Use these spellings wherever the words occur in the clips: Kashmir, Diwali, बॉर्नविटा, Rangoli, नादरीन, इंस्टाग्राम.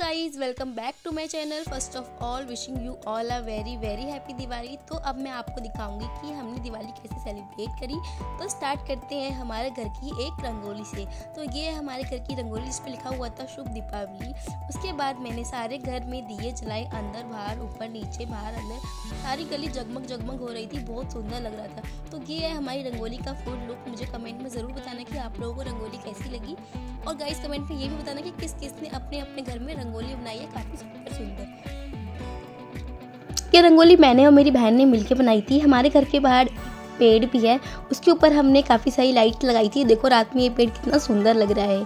Guys welcome back to my channel. First of all wishing you all a very very happy Diwali. तो अब मैं आपको दिखाऊंगी कि हमने दिवाली कैसे सेलिब्रेट करी। तो स्टार्ट करते हैं हमारे घर की एक रंगोली से। तो ये हमारे घर की रंगोली, इस पर लिखा हुआ था शुभ दीपावली। उसके बाद मैंने सारे घर में दिए जलाए, अंदर बाहर, ऊपर नीचे, बाहर अंदर, सारी गली जगमग जगमग हो रही थी, बहुत सुंदर लग रहा था। तो ये है हमारी रंगोली का फुल लुक। मुझे कमेंट में ज़रूर बताना कि आप लोगों को रंगोली कैसी लगी, और गाइज कमेंट में ये भी बताना कि किस किस ने अपने अपने घर में रंगोली बनाई है। काफ़ी सुंदर सुंदर ये रंगोली मैंने और मेरी बहन ने मिलकर बनाई थी। हमारे घर के बाहर पेड़ भी है, उसके ऊपर हमने काफ़ी सारी लाइट लगाई थी। देखो रात में ये पेड़ कितना सुंदर लग रहा है।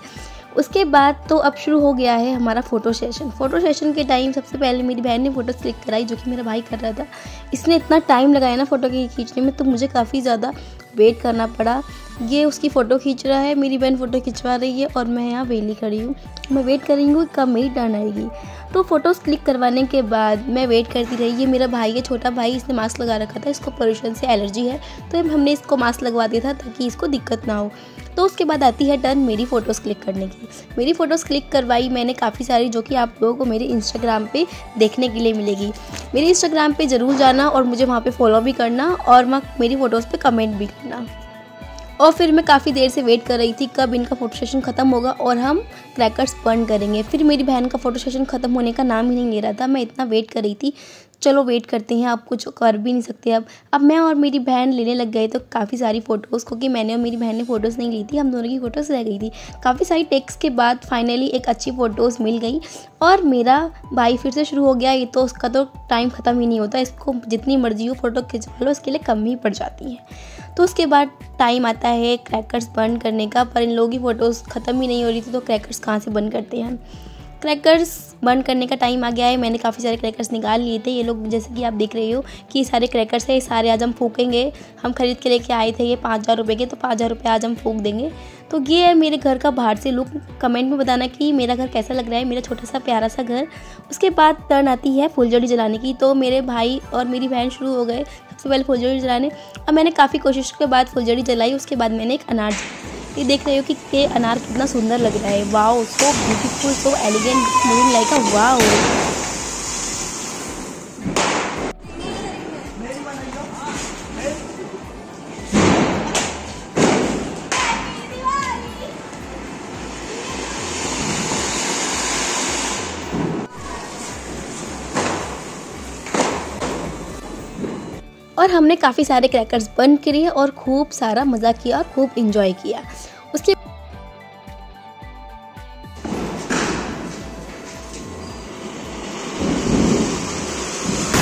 उसके बाद तो अब शुरू हो गया है हमारा फ़ोटो सेशन। फ़ोटो सेशन के टाइम सबसे पहले मेरी बहन ने फ़ोटो क्लिक कराई, जो कि मेरा भाई कर रहा था। इसने इतना टाइम लगाया ना फ़ोटो खींचने में, तो मुझे काफ़ी ज़्यादा वेट करना पड़ा। ये उसकी फ़ोटो खींच रहा है, मेरी बहन फ़ोटो खिंचवा रही है, और मैं यहाँ वेली खड़ी हूँ। मैं वेट कर रही हूँ कब मेरी टर्न आएगी। तो फ़ोटोज़ क्लिक करवाने के बाद मैं वेट करती रही। ये मेरा भाई है, छोटा भाई, इसने मास्क लगा रखा था। इसको पोल्यूशन से एलर्जी है, तो हमने इसको मास्क लगवा दिया था ताकि इसको दिक्कत ना हो। तो उसके बाद आती है टर्न मेरी फ़ोटोज़ क्लिक करने की। मेरी फ़ोटोज़ क्लिक करवाई मैंने काफ़ी सारी, जो कि आप लोगों को मेरे इंस्टाग्राम पे देखने के लिए मिलेगी। मेरे इंस्टाग्राम पे ज़रूर जाना और मुझे वहाँ पे फॉलो भी करना, और वहाँ मेरी फ़ोटोज़ पे कमेंट भी करना। और फिर मैं काफ़ी देर से वेट कर रही थी कब इनका फ़ोटो सेशन ख़त्म होगा और हम क्रैकर्स बर्न करेंगे। फिर मेरी बहन का फ़ोटो सेशन ख़त्म होने का नाम ही नहीं ले रहा था। मैं इतना वेट कर रही थी, चलो वेट करते हैं, आप कुछ कर भी नहीं सकते। अब मैं और मेरी बहन लेने लग गए तो काफ़ी सारी फ़ोटोज़, क्योंकि मैंने और मेरी बहन ने फ़ोटोज़ नहीं ली थी, हम दोनों की फ़ोटोज़ रह गई थी। काफ़ी सारी टेक्स्ट के बाद फाइनली एक अच्छी फ़ोटोज़ मिल गई, और मेरा भाई फिर से शुरू हो गया। ये तो उसका तो टाइम ख़त्म ही नहीं होता, इसको जितनी मर्जी हो फ़ोटो खिंचवा लो, इसके लिए कम ही पड़ जाती है। तो उसके बाद टाइम आता है क्रैकर्स बर्न करने का, पर इन लोगों की फ़ोटोज़ ख़त्म ही नहीं हो रही थी, तो क्रैकर्स कहाँ से बर्न करते हैं। क्रैकर्स बर्न करने का टाइम आ गया है। मैंने काफ़ी सारे क्रैकर्स निकाल लिए थे। ये लोग, जैसे कि आप देख रहे हो कि सारे क्रैकर्स हैं, ये सारे आज हम फूकेंगे। हम खरीद के लेके आए थे ये 5000 रुपये के, तो 5000 रुपये आज हम फूक देंगे। तो ये है मेरे घर का बाहर से लुक। कमेंट में बताना कि मेरा घर कैसा लग रहा है, मेरा छोटा सा प्यारा सा घर। उसके बाद टर्न आती है फुलझड़ी जलाने की। तो मेरे भाई और मेरी बहन शुरू हो गए सबसे पहले फुलझड़ी जलाने, और मैंने काफ़ी कोशिश के बाद फुलझड़ी जलाई। उसके बाद मैंने एक अनार, ये देख रहे हो कि ये अनार कितना सुंदर लग रहा है। Wow, so beautiful, so elegant, मुझे लाइक अ वाओ। और हमने काफ़ी सारे क्रैकर्स बर्न किए और खूब सारा मज़ा किया और खूब इंजॉय किया। उसके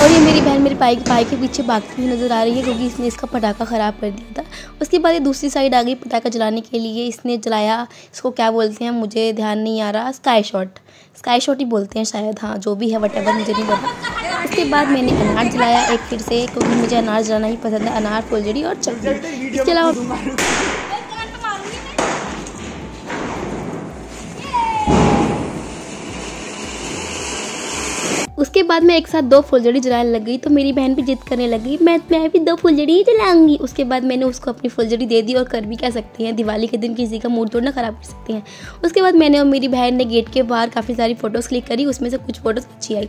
और ये मेरी बहन मेरे भाई के पीछे भागती हुई नज़र आ रही है, क्योंकि इसने इसका पटाखा ख़राब कर दिया था। उसके बाद ये दूसरी साइड आ गई पटाखा जलाने के लिए। इसने जलाया, इसको क्या बोलते हैं मुझे ध्यान नहीं आ रहा, स्काई शॉट ही बोलते हैं शायद, हाँ जो भी है, वट एवर, मुझे नहीं पता। उसके बाद मैंने अनार जलाया एक फिर से, क्योंकि मुझे अनार जलाना ही पसंद है, अनार, फुलझड़ी और चटनी। इसके अलावा उसके बाद मैं एक साथ 2 फुलझड़ी जलाने लग गई। तो मेरी बहन भी जिद करने लगी, मैं भी 2 फुलझड़ी ही जलाऊंगी। उसके बाद मैंने उसको अपनी फुलझड़ी दे दी, और कर भी कह सकते हैं, दिवाली के दिन किसी का मूड तोड़ना ख़राब कर सकते हैं। उसके बाद मैंने और मेरी बहन ने गेट के बाहर काफ़ी सारी फ़ोटोज़ क्लिक करी, उसमें से कुछ फ़ोटोज़ अच्छी आई।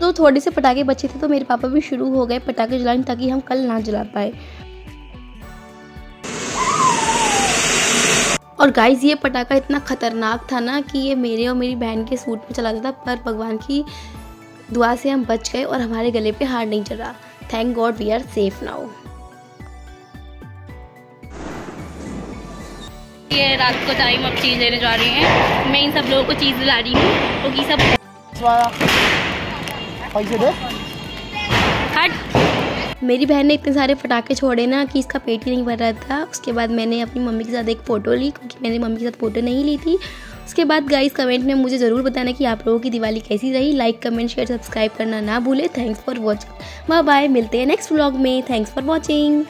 तो थोड़े से पटाखे बचे थे, तो मेरे पापा भी शुरू हो गए पटाखे जलाने, ताकि हम कल ना जला पाए। और गाइज़ ये पटाखा इतना ख़तरनाक था ना कि ये मेरे और मेरी बहन के सूट में चला गया था, पर भगवान की दुआ से हम बच गए और हमारे गले पे हार नहीं चढ़ा। Thank God we are safe now. ये रात को टाइम अब चीज़ लेने जा रही हैं। मैं इन सब लोगों को चीज़ दिला रही हूँ, क्योंकि सब पैसे दे हट। मेरी बहन ने इतने सारे पटाखे छोड़े ना कि इसका पेट ही नहीं भर रहा था। उसके बाद मैंने अपनी मम्मी के साथ एक फ़ोटो ली, क्योंकि मैंने मम्मी के साथ फ़ोटो नहीं ली थी। उसके बाद गाइस कमेंट में मुझे ज़रूर बताना कि आप लोगों की दिवाली कैसी रही। लाइक, कमेंट, शेयर, सब्सक्राइब करना ना भूलें। Thanks for watching, bye bye, मिलते हैं नेक्स्ट व्लॉग में। Thanks for watching.